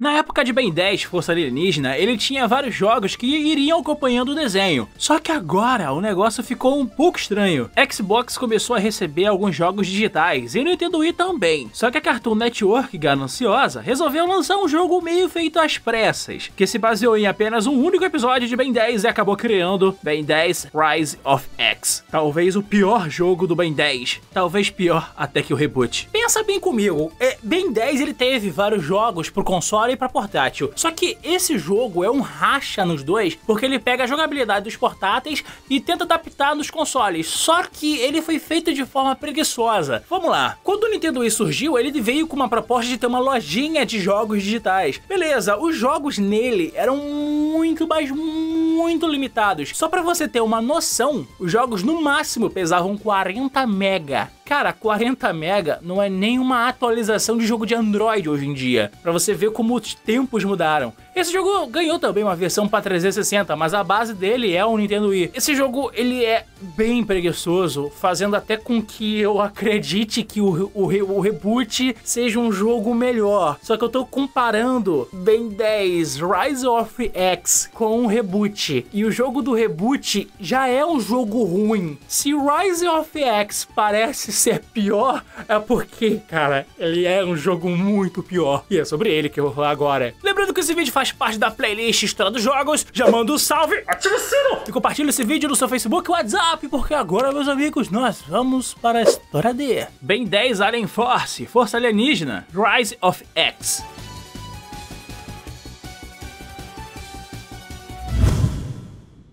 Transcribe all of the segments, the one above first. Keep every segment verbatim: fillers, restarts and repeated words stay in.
Na época de Ben dez Força Alienígena, ele tinha vários jogos que iriam acompanhando o desenho. Só que agora o negócio ficou um pouco estranho. Xbox começou a receber alguns jogos digitais e Nintendo Wii também. Só que a Cartoon Network, gananciosa, resolveu lançar um jogo meio feito às pressas, que se baseou em apenas um único episódio de Ben dez e acabou criando Ben dez Rise of Hex. Talvez o pior jogo do Ben dez. Talvez pior até que o reboot. Pensa bem comigo, é, Ben dez ele teve vários jogos pro console para portátil, só que esse jogo é um racha nos dois, porque ele pega a jogabilidade dos portáteis e tenta adaptar nos consoles, só que ele foi feito de forma preguiçosa. Vamos lá, quando o Nintendo Wii surgiu, ele veio com uma proposta de ter uma lojinha de jogos digitais. Beleza, os jogos nele eram muito, mas muito limitados. Só para você ter uma noção, os jogos no máximo pesavam quarenta mega. Cara, quarenta mega não é nenhuma atualização de jogo de Android hoje em dia, pra você ver como os tempos mudaram. Esse jogo ganhou também uma versão para trezentos e sessenta, mas a base dele é o Nintendo Wii. Esse jogo, ele é bem preguiçoso, fazendo até com que eu acredite que o, o, o reboot seja um jogo melhor. Só que eu tô comparando Ben dez Rise of X com o reboot, e o jogo do reboot já é um jogo ruim. Se Rise of X parece se é pior, é porque, cara, ele é um jogo muito pior. E é sobre ele que eu vou falar agora. Lembrando que esse vídeo faz parte da playlist Estrela dos Jogos. Já manda um salve, ativa o sino e compartilha esse vídeo no seu Facebook e WhatsApp, porque agora, meus amigos, nós vamos para a história de Ben dez Alien Force, Força Alienígena, Rise of X.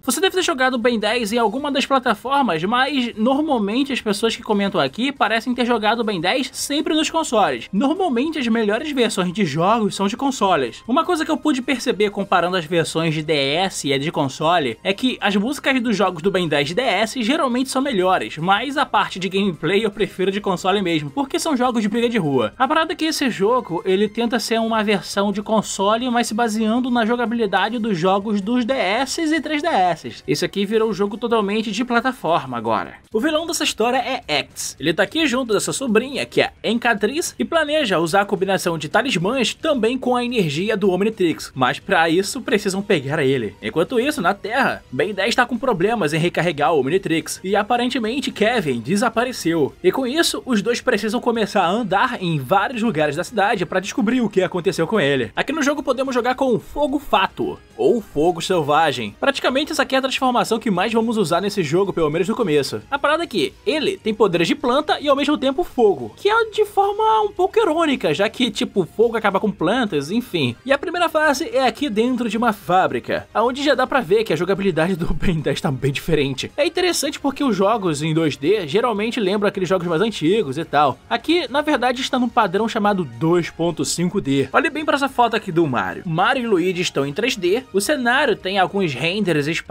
Você deve ter jogado Ben dez em alguma das plataformas, mas normalmente as pessoas que comentam aqui parecem ter jogado Ben dez sempre nos consoles. Normalmente as melhores versões de jogos são de consoles. Uma coisa que eu pude perceber comparando as versões de D S e a de console é que as músicas dos jogos do Ben dez de D S geralmente são melhores, mas a parte de gameplay eu prefiro de console mesmo, porque são jogos de briga de rua. A parada é que esse jogo, ele tenta ser uma versão de console, mas se baseando na jogabilidade dos jogos dos D S e três D S. Isso aqui virou um jogo totalmente de plataforma agora. O vilão dessa história é Hex. Ele tá aqui junto dessa sobrinha, que é Encantriz, e planeja usar a combinação de talismãs também com a energia do Omnitrix, mas pra isso precisam pegar ele. Enquanto isso, na Terra, Ben dez tá com problemas em recarregar o Omnitrix, e aparentemente Kevin desapareceu. E com isso, os dois precisam começar a andar em vários lugares da cidade pra descobrir o que aconteceu com ele. Aqui no jogo podemos jogar com Fogo Fato, ou Fogo Selvagem. Praticamente essa que é a transformação que mais vamos usar nesse jogo, pelo menos no começo. A parada é que ele tem poderes de planta e ao mesmo tempo fogo, que é de forma um pouco irônica, já que tipo, fogo acaba com plantas, enfim. E a primeira fase é aqui dentro de uma fábrica, onde já dá pra ver que a jogabilidade do Ben dez tá bem diferente. É interessante porque os jogos em dois D geralmente lembram aqueles jogos mais antigos e tal. Aqui, na verdade, está num padrão chamado dois ponto cinco D. Olhe bem pra essa foto aqui do Mario. Mario e Luigi estão em três D, o cenário tem alguns renders e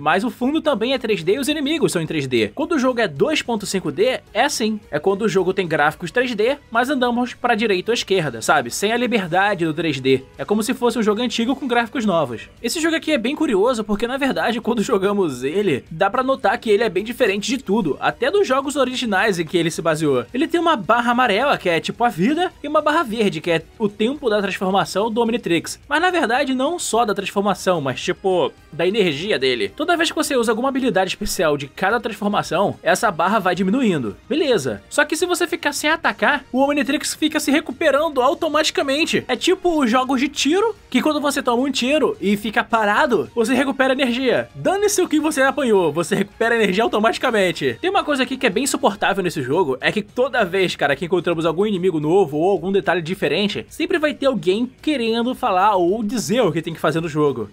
mas o fundo também é três D e os inimigos são em três D. Quando o jogo é dois ponto cinco D, é assim. É quando o jogo tem gráficos três D, mas andamos pra direita ou esquerda, sabe? Sem a liberdade do três D. É como se fosse um jogo antigo com gráficos novos. Esse jogo aqui é bem curioso porque, na verdade, quando jogamos ele, dá pra notar que ele é bem diferente de tudo, até dos jogos originais em que ele se baseou. Ele tem uma barra amarela, que é tipo a vida, e uma barra verde, que é o tempo da transformação do Omnitrix. Mas, na verdade, não só da transformação, mas tipo, da energia dele. Dele. Toda vez que você usa alguma habilidade especial de cada transformação, essa barra vai diminuindo. Beleza. Só que se você ficar sem atacar, o Omnitrix fica se recuperando automaticamente. É tipo os jogos de tiro, que quando você toma um tiro e fica parado, você recupera energia. Dane-se o que você apanhou, você recupera energia automaticamente. Tem uma coisa aqui que é bem insuportável nesse jogo, é que toda vez, cara, que encontramos algum inimigo novo ou algum detalhe diferente, sempre vai ter alguém querendo falar ou dizer o que tem que fazer no jogo.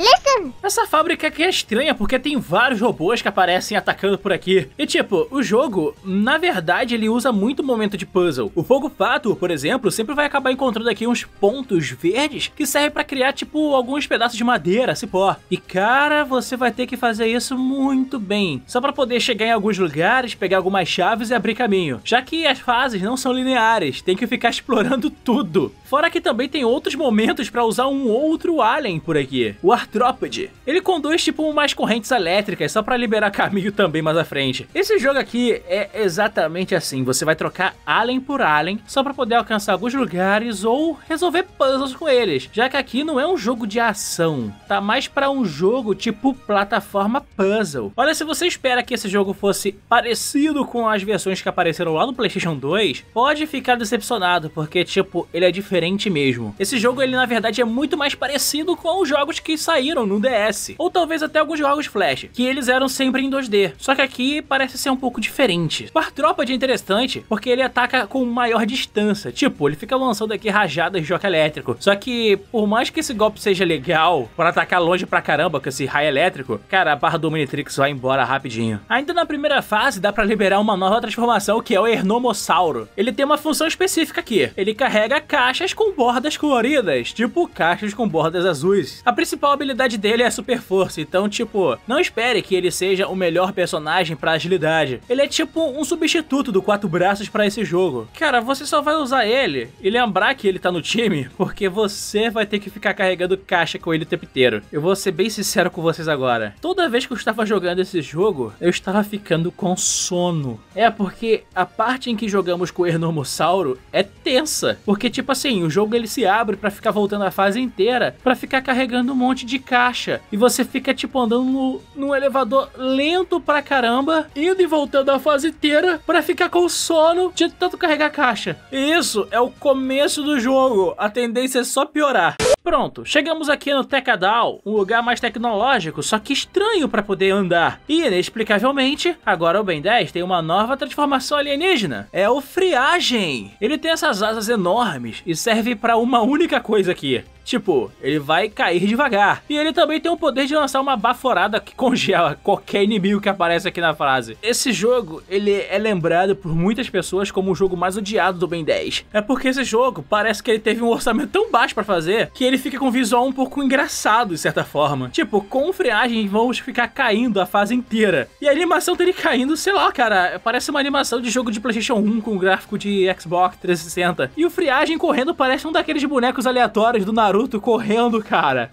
Listen. Essa fábrica aqui é estranha porque tem vários robôs que aparecem atacando por aqui. E tipo, o jogo, na verdade, ele usa muito momento de puzzle. O Fogo Fato, por exemplo, sempre vai acabar encontrando aqui uns pontos verdes que servem pra criar, tipo, alguns pedaços de madeira, cipó. E cara, você vai ter que fazer isso muito bem, só pra poder chegar em alguns lugares, pegar algumas chaves e abrir caminho, já que as fases não são lineares, tem que ficar explorando tudo. Fora que também tem outros momentos pra usar um outro alien por aqui. O Artrópode. Ele conduz tipo umas correntes elétricas só pra liberar caminho também mais à frente. Esse jogo aqui é exatamente assim, você vai trocar alien por alien só pra poder alcançar alguns lugares ou resolver puzzles com eles, já que aqui não é um jogo de ação, tá mais pra um jogo tipo plataforma puzzle. Olha, se você espera que esse jogo fosse parecido com as versões que apareceram lá no PlayStation dois, pode ficar decepcionado, porque tipo, ele é diferente mesmo. Esse jogo ele na verdade é muito mais parecido com os jogos que saíram no D S, ou talvez até alguns jogos Flash, que eles eram sempre em dois D, só que aqui parece ser um pouco diferente. O Artrópode é interessante porque ele ataca com maior distância, tipo, ele fica lançando aqui rajadas de choque elétrico, só que por mais que esse golpe seja legal, para atacar longe pra caramba com esse raio elétrico, cara, a barra do Omnitrix vai embora rapidinho. Ainda na primeira fase dá pra liberar uma nova transformação que é o Enormossauro. Ele tem uma função específica aqui, ele carrega caixas com bordas coloridas, tipo caixas com bordas azuis. A principal habilidade dele é a super força, então tipo, não espere que ele seja o melhor personagem pra agilidade. Ele é tipo um substituto do quatro braços pra esse jogo. Cara, você só vai usar ele e lembrar que ele tá no time, porque você vai ter que ficar carregando caixa com ele o tempo inteiro. Eu vou ser bem sincero com vocês agora. Toda vez que eu estava jogando esse jogo, eu estava ficando com sono. É porque a parte em que jogamos com o Enormossauro é tensa, porque tipo assim, o jogo ele se abre pra ficar voltando a fase inteira, pra ficar carregando um monte de caixa, e você fica tipo andando no, num elevador lento pra caramba, indo e voltando a fase inteira pra ficar com sono de tanto carregar a caixa. E isso é o começo do jogo, a tendência é só piorar. Pronto, chegamos aqui no Tecadal, um lugar mais tecnológico, só que estranho para poder andar. E inexplicavelmente, agora o Ben dez tem uma nova transformação alienígena. É o Friagem. Ele tem essas asas enormes e serve para uma única coisa aqui. Tipo, ele vai cair devagar. E ele também tem o poder de lançar uma baforada que congela qualquer inimigo que aparece aqui na frase. Esse jogo, ele é lembrado por muitas pessoas como o jogo mais odiado do Ben dez. É porque esse jogo parece que ele teve um orçamento tão baixo pra fazer que ele fica com um visual um pouco engraçado, de certa forma. Tipo, com Friagem vamos ficar caindo a fase inteira. E a animação dele caindo, sei lá, cara, parece uma animação de jogo de PlayStation um com gráfico de Xbox trezentos e sessenta. E o Friagem correndo parece um daqueles bonecos aleatórios do Naruto correndo, cara.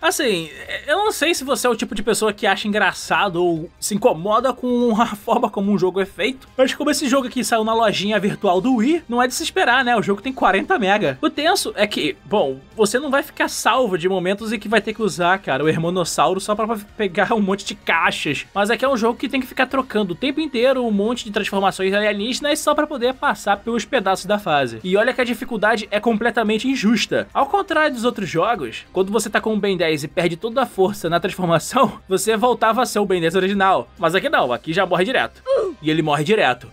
Assim, eu não sei se você é o tipo de pessoa que acha engraçado ou se incomoda com a forma como um jogo é feito, mas como esse jogo aqui saiu na lojinha virtual do Wii, não é de se esperar, né? O jogo tem quarenta mega. O tenso é que, bom, você não vai ficar salvo de momentos em que vai ter que usar, cara, o Hermonossauro só pra pegar um monte de caixas. Mas aqui é um jogo que tem que ficar trocando o tempo inteiro um monte de transformações alienígenas só pra poder passar pelos pedaços da fase. E olha que a dificuldade é completamente injusta. Ao contrário dos outros jogos, quando você tá com um Ben dez e perde toda a força na transformação, você voltava a ser o Ben dez original. Mas aqui não, aqui já morre direto. E ele morre direto.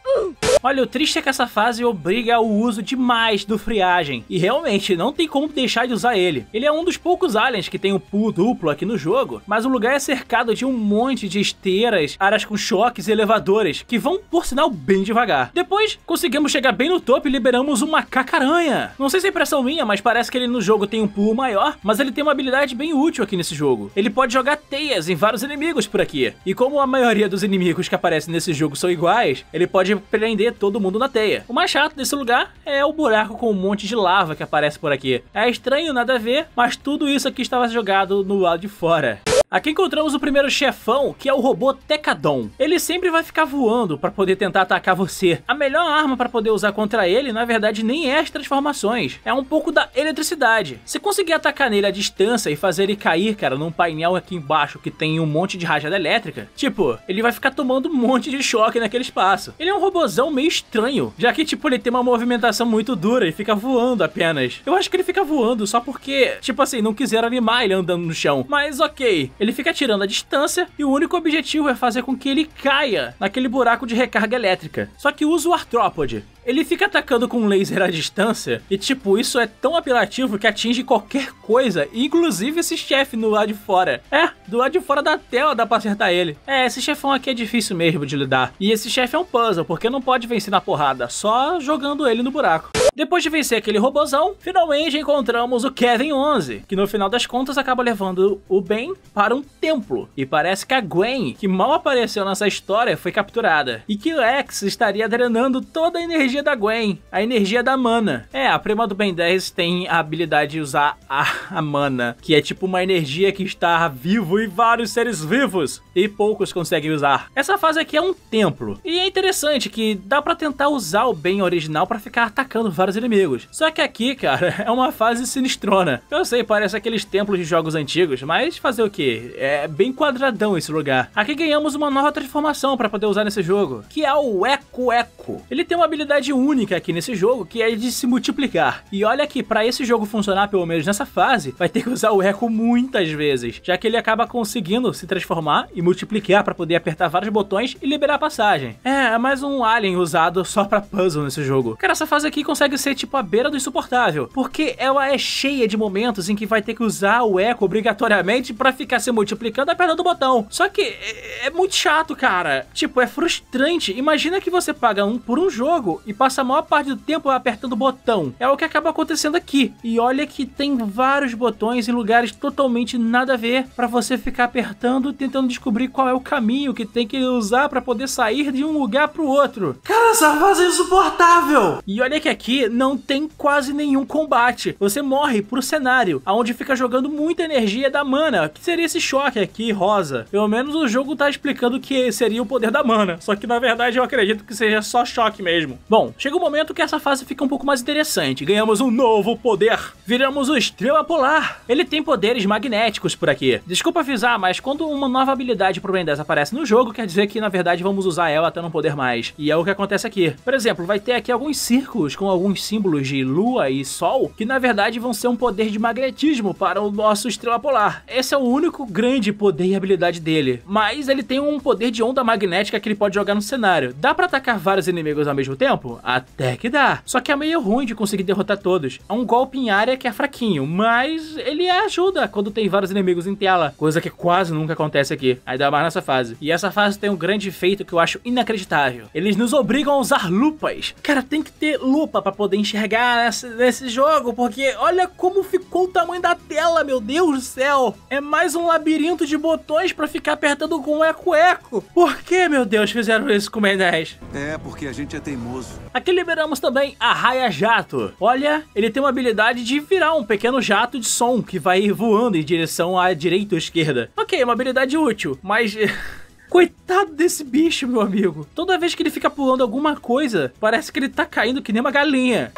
Olha, o triste é que essa fase obriga o uso demais do Friagem. E realmente, não tem como deixar de usar ele. Ele é um dos poucos aliens que tem um pulo duplo aqui no jogo, mas o lugar é cercado de um monte de esteiras, áreas com choques e elevadores, que vão, por sinal, bem devagar. Depois, conseguimos chegar bem no topo e liberamos um Macaco-Aranha. Não sei se é impressão minha, mas parece que ele no jogo tem um pulo maior, mas ele tem uma habilidade bem útil aqui nesse jogo. Ele pode jogar teias em vários inimigos por aqui. E como a maioria dos inimigos que aparecem nesse jogo são iguais, ele pode prender todo mundo na teia. O mais chato desse lugar é o buraco com um monte de lava que aparece por aqui. É estranho, nada a ver, mas tudo isso aqui estava jogado no lado de fora. Aqui encontramos o primeiro chefão, que é o robô Techadon. Ele sempre vai ficar voando pra poder tentar atacar você. A melhor arma pra poder usar contra ele, na verdade, nem é as transformações. É um pouco da eletricidade. Se conseguir atacar nele à distância e fazer ele cair, cara, num painel aqui embaixo que tem um monte de rajada elétrica, tipo, ele vai ficar tomando um monte de choque naquele espaço. Ele é um robôzão meio estranho, já que, tipo, ele tem uma movimentação muito dura e fica voando apenas. Eu acho que ele fica voando só porque, tipo assim, não quiseram animar ele andando no chão. Mas ok. Ele fica atirando a distância e o único objetivo é fazer com que ele caia naquele buraco de recarga elétrica. Só que usa o Artrópode. Ele fica atacando com um laser à distância e, tipo, isso é tão apelativo que atinge qualquer coisa, inclusive esse chefe no lado de fora. É, do lado de fora da tela dá pra acertar ele. É, esse chefão aqui é difícil mesmo de lidar. E esse chefe é um puzzle, porque não pode vencer na porrada, só jogando ele no buraco. Depois de vencer aquele robozão, finalmente encontramos o Kevin onze, que no final das contas acaba levando o Ben para um templo. E parece que a Gwen, que mal apareceu nessa história, foi capturada. E que o Hex estaria drenando toda a energia energia da Gwen, a energia da mana. É, a prima do Ben dez tem a habilidade de usar a, a mana, que é tipo uma energia que está vivo e vários seres vivos, e poucos conseguem usar. Essa fase aqui é um templo, e é interessante que dá pra tentar usar o Ben original pra ficar atacando vários inimigos. Só que aqui, cara, é uma fase sinistrona. Eu sei, parece aqueles templos de jogos antigos, mas fazer o quê? É bem quadradão esse lugar. Aqui ganhamos uma nova transformação pra poder usar nesse jogo, que é o Eco Eco. Ele tem uma habilidade única aqui nesse jogo, que é de se multiplicar. E olha que pra esse jogo funcionar, pelo menos nessa fase, vai ter que usar o Eco muitas vezes, já que ele acaba conseguindo se transformar e multiplicar pra poder apertar vários botões e liberar a passagem. É, é mais um alien usado só pra puzzle nesse jogo. Cara, essa fase aqui consegue ser tipo a beira do insuportável, porque ela é cheia de momentos em que vai ter que usar o Eco obrigatoriamente pra ficar se multiplicando e apertando o botão. Só que é, é muito chato, cara. Tipo, é frustrante. Imagina que você paga um por um jogo e passa a maior parte do tempo apertando o botão. É o que acaba acontecendo aqui. E olha que tem vários botões em lugares totalmente nada a ver pra você ficar apertando, tentando descobrir qual é o caminho que tem que usar pra poder sair de um lugar pro outro. Cara, essa fase é insuportável! E olha que aqui não tem quase nenhum combate. Você morre pro cenário, aonde fica jogando muita energia da mana, que seria esse choque aqui, rosa. Pelo menos o jogo tá explicando que seria o poder da mana, só que na verdade eu acredito que seja só choque mesmo. Bom, chega um momento que essa fase fica um pouco mais interessante. Ganhamos um novo poder. Viramos o Estrela Polar. Ele tem poderes magnéticos por aqui. Desculpa avisar, mas quando uma nova habilidade pro Ben dez aparece no jogo, quer dizer que na verdade vamos usar ela até não poder mais. E é o que acontece aqui. Por exemplo, vai ter aqui alguns círculos com alguns símbolos de lua e sol, que na verdade vão ser um poder de magnetismo para o nosso Estrela Polar. Esse é o único grande poder e habilidade dele, mas ele tem um poder de onda magnética que ele pode jogar no cenário. Dá pra atacar vários inimigos ao mesmo tempo? Até que dá. Só que é meio ruim de conseguir derrotar todos. É um golpe em área que é fraquinho, mas ele ajuda quando tem vários inimigos em tela, coisa que quase nunca acontece aqui, ainda mais nessa fase. E essa fase tem um grande efeito que eu acho inacreditável. Eles nos obrigam a usar lupas. Cara, tem que ter lupa pra poder enxergar nesse, nesse jogo, porque olha como ficou o tamanho da tela, meu Deus do céu. É mais um labirinto de botões pra ficar apertando com eco-eco. Por que, meu Deus, fizeram isso com o Ben dez? É, porque a gente é teimoso. Aqui liberamos também a Raia Jato. Olha, ele tem uma habilidade de virar um pequeno jato de som que vai voando em direção à direita ou esquerda. Ok, uma habilidade útil, mas... coitado desse bicho, meu amigo. Toda vez que ele fica pulando alguma coisa, parece que ele tá caindo que nem uma galinha.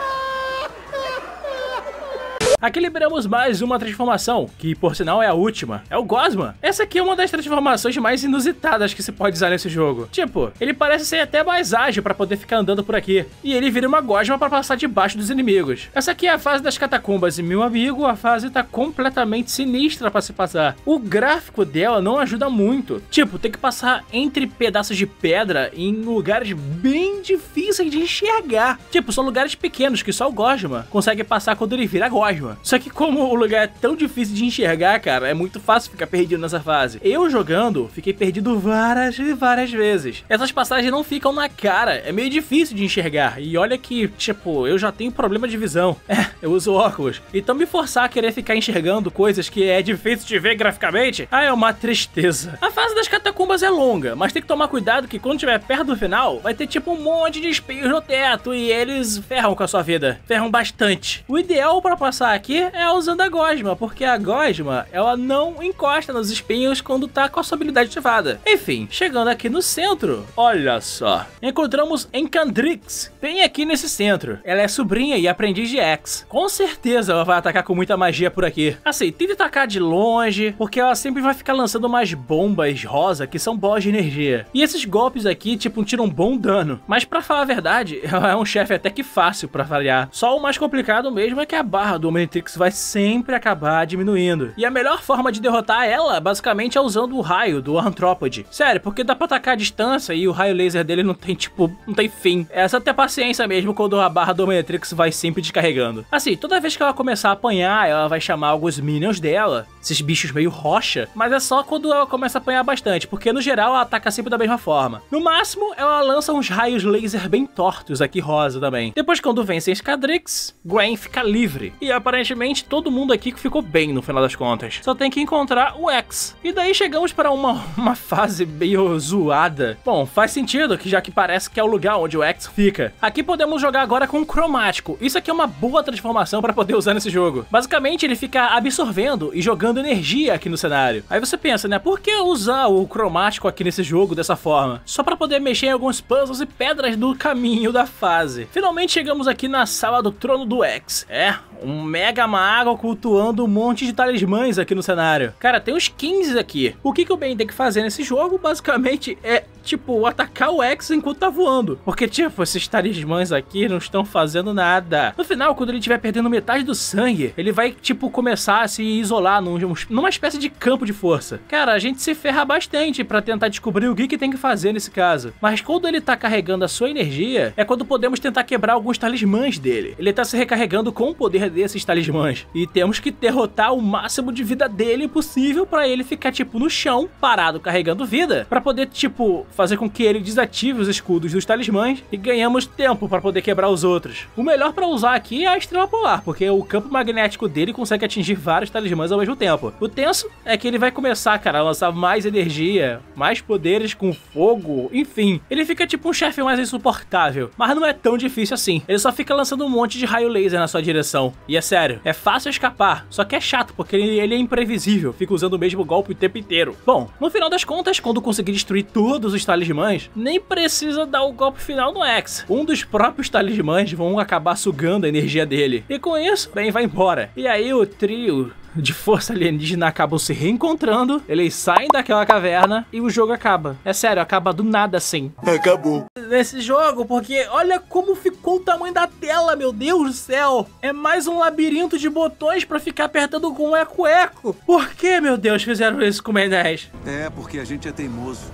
Aqui liberamos mais uma transformação, que por sinal é a última, é o Gosma. Essa aqui é uma das transformações mais inusitadas que se pode usar nesse jogo. Tipo, ele parece ser até mais ágil pra poder ficar andando por aqui, e ele vira uma gosma pra passar debaixo dos inimigos. Essa aqui é a fase das catacumbas, e meu amigo, a fase tá completamente sinistra pra se passar. O gráfico dela não ajuda muito. Tipo, tem que passar entre pedaços de pedra em lugares bem difíceis de enxergar. Tipo, são lugares pequenos que só o Gosma consegue passar quando ele vira Gosma. Só que como o lugar é tão difícil de enxergar, cara, é muito fácil ficar perdido nessa fase. Eu jogando, fiquei perdido várias e várias vezes. Essas passagens não ficam na cara, é meio difícil de enxergar. E olha que, tipo, eu já tenho problema de visão. É, eu uso óculos. Então me forçar a querer ficar enxergando coisas que é difícil de ver graficamente, ah, é uma tristeza. A fase das catacumbas é longa, mas tem que tomar cuidado que quando tiver perto do final, vai ter tipo um monte de espinhos no teto e eles ferram com a sua vida. Ferram bastante. O ideal pra passar aqui é usando a Gosma, porque a Gosma, ela não encosta nos espinhos quando tá com a sua habilidade ativada. Enfim, chegando aqui no centro, olha só, encontramos Encantriz, bem aqui nesse centro. Ela é sobrinha e aprendiz de Hex. Com certeza ela vai atacar com muita magia por aqui. Assim, tenta atacar de longe, porque ela sempre vai ficar lançando umas bombas rosa, que são bolas de energia. E esses golpes aqui, tipo, tiram um bom dano. Mas pra falar a verdade, ela é um chefe até que fácil pra variar. Só o mais complicado mesmo é que a barra do Omnitrix vai sempre acabar diminuindo. E a melhor forma de derrotar ela, basicamente, é usando o raio do Artrópode. Sério, porque dá pra atacar a distância e o raio laser dele não tem, tipo, não tem fim. É só ter paciência mesmo quando a barra do Omnitrix vai sempre descarregando. Assim, toda vez que ela começar a apanhar, ela vai chamar alguns minions dela, esses bichos meio rocha, mas é só quando ela começa a apanhar bastante, porque no geral ela ataca sempre da mesma forma. No máximo, ela lança uns raios laser bem tortos, aqui rosa também. Depois, quando vence a Escadrix, Gwen fica livre. E aparece aparentemente todo mundo aqui que ficou bem no final das contas. Só tem que encontrar o Hex. E daí chegamos para uma, uma fase meio zoada. Bom, faz sentido, que já que parece que é o lugar onde o Hex fica. Aqui podemos jogar agora com o Cromático. Isso aqui é uma boa transformação para poder usar nesse jogo. Basicamente ele fica absorvendo e jogando energia aqui no cenário. Aí você pensa, né, por que usar o Cromático aqui nesse jogo dessa forma? Só para poder mexer em alguns puzzles e pedras do caminho da fase. Finalmente chegamos aqui na sala do trono do Hex. É, um mega mago cultuando um monte de talismãs aqui no cenário. Cara, tem uns quinze aqui. O que, que o Ben tem que fazer nesse jogo, basicamente, é, tipo, atacar o Hex enquanto tá voando. Porque, tipo, esses talismãs aqui não estão fazendo nada. No final, quando ele estiver perdendo metade do sangue, ele vai, tipo, começar a se isolar num, numa espécie de campo de força. Cara, a gente se ferra bastante pra tentar descobrir o que, que tem que fazer nesse caso. Mas quando ele tá carregando a sua energia, é quando podemos tentar quebrar alguns talismãs dele. Ele tá se recarregando com o poder desses talismãs. E temos que derrotar o máximo de vida dele possível pra ele ficar, tipo, no chão, parado, carregando vida. Pra poder, tipo, fazer com que ele desative os escudos dos talismãs e ganhamos tempo pra poder quebrar os outros. O melhor pra usar aqui é a Estrela Polar, porque o campo magnético dele consegue atingir vários talismãs ao mesmo tempo. O tenso é que ele vai começar, cara, a lançar mais energia, mais poderes com fogo, enfim. Ele fica tipo um chefe mais insuportável, mas não é tão difícil assim. Ele só fica lançando um monte de raio laser na sua direção. E é sério, é fácil escapar, só que é chato, porque ele, ele é imprevisível, fica usando o mesmo golpe o tempo inteiro. Bom, no final das contas, quando conseguir destruir todos os talismãs, nem precisa dar o golpe final no Hex. Um dos próprios talismãs vão acabar sugando a energia dele. E com isso, Ben vai embora. E aí o trio de força alienígena acabam se reencontrando, eles saem daquela caverna e o jogo acaba. É sério, acaba do nada assim. Acabou. Nesse jogo, porque olha como ficou o tamanho da tela, meu Deus do céu. É mais um labirinto de botões pra ficar apertando com o Eco Eco. Por que, meu Deus, fizeram isso com o Ben dez? É, porque a gente é teimoso.